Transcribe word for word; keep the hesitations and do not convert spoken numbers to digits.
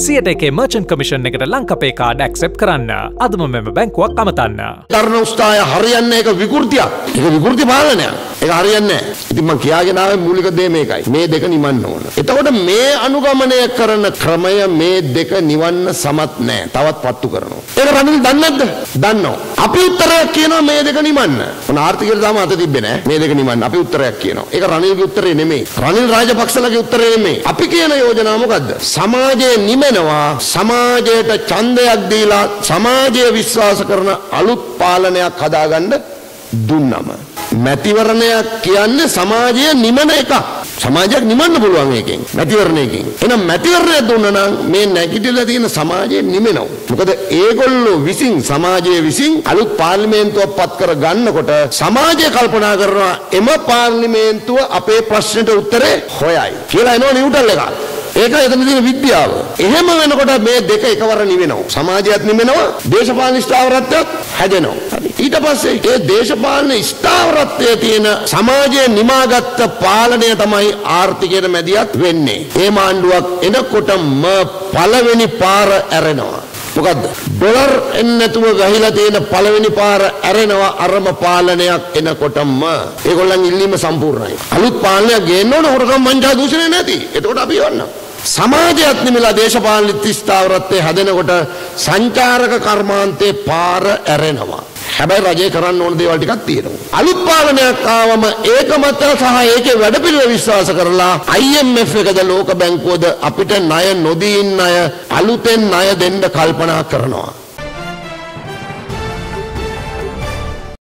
සියයට එකේ merchant commission එකට ලංකපේ කාඩ් ඇක්සෙප්ට් කරන්න. අදම මෙම බැංකුවක් අමතන්න. කරන උත්සාහය හරියන්නේ ඒක විකෘතියක්. ඒක විකෘති පාලනයක්. ඒක හරියන්නේ නැහැ. ඉතින් මම කියාගෙන ආවේ මූලික දේ මේකයි. මේ දෙක නිවන්න ඕන. එතකොට මේ අනුගමනය කරන ක්‍රමය මේ දෙක නිවන්න සමත් නැහැ. තවත් පත්තු කරනවා. ඒක රනිල් දන්නේ නැද්ද? දන්නවා. අපි උත්තරයක් කියනවා මේ දෙක නිවන්න. මොන ආර්ථිකයට තාම අත තිබ්බේ නැහැ. මේ දෙක නිවන්න අපි උත්තරයක් කියනවා. ඒක රනිල්ගේ උත්තරේ නෙමෙයි. රනිල් රාජපක්ෂලගේ උත්තරේ නෙමෙයි. අපි කියන යෝජනාව මොකද්ද? සමාජයේ නිමනවා, සමාජයට ඡන්දයක් දීලා සමාජය විශ්වාස කරන අලුත් පාලනයක් හදාගන්න දුන්නම. මැතිවරණයක් කියන්නේ සමාජය නිමන එක. සමාජයක් නිමන්න පුළුවන් එකෙන් මැතිවරණයකින්. එහෙනම් මැතිවරණය දුන්න නම් මේ නැගිටලා තියෙන සමාජය නිමෙනවා. මොකද ඒගොල්ලෝ විසින් සමාජයේ විසින් අලුත් පාර්ලිමේන්තුවක් පත් කර ගන්නකොට සමාජය කල්පනා කරනවා එම පාර්ලිමේන්තුව අපේ ප්‍රශ්නෙට උත්තරේ හොයයි කියලා. එනවා නිව්ටල් එකක්. ඒක එතනදී විද්‍යාව. එහෙම වෙනකොට මේ දෙක එකවර නිවෙනවා. සමාජයත් නිවෙනවා, දේශපාලන ස්ථාවරත්වයත් හැදෙනවා. ඊට පස්සේ මේ දේශපාලන ස්ථාවරත්වයේ තියෙන සමාජයේ නිමාගත් පාලනය තමයි ආර්ථිකයට මැදිහත් වෙන්නේ. මේ මාණ්ඩුවක් එනකොටම පළවෙනි පාර ඇරෙනවා. මොකද්ද? ඩොලර් එන්නේ නැතුව ගහිලා තියෙන පළවෙනි පාර ඇරෙනවා අරම පාලනයක් එනකොටම. ඒගොල්ලන් ඉල්ලීම සම්පූර්ණයි. අලුත් පාලනයක් ගේන්න ඕන හොරකම් වංචා දූෂණය නැති. එතකොට අපි යන්නම්. සමාජයත් නිමලා දේශපාලන ස්ථාවරත්වයේ හැදෙනකොට සංචාරක කර්මාන්තේ පාර ඇරෙනවා. හැබැයි රජේ කරන්න ඕන දේවල් ටිකක් තියෙනවා. අලුත් පාලනයක් ආවම ඒක මත සහ ඒකේ වැඩපිළිවෙල විශ්වාස කරලා I M F එකද ලෝක බැංකුවද අපිට ණය නොදී ඉන්න අය අලුතෙන් ණය දෙන්න කල්පනා කරනවා.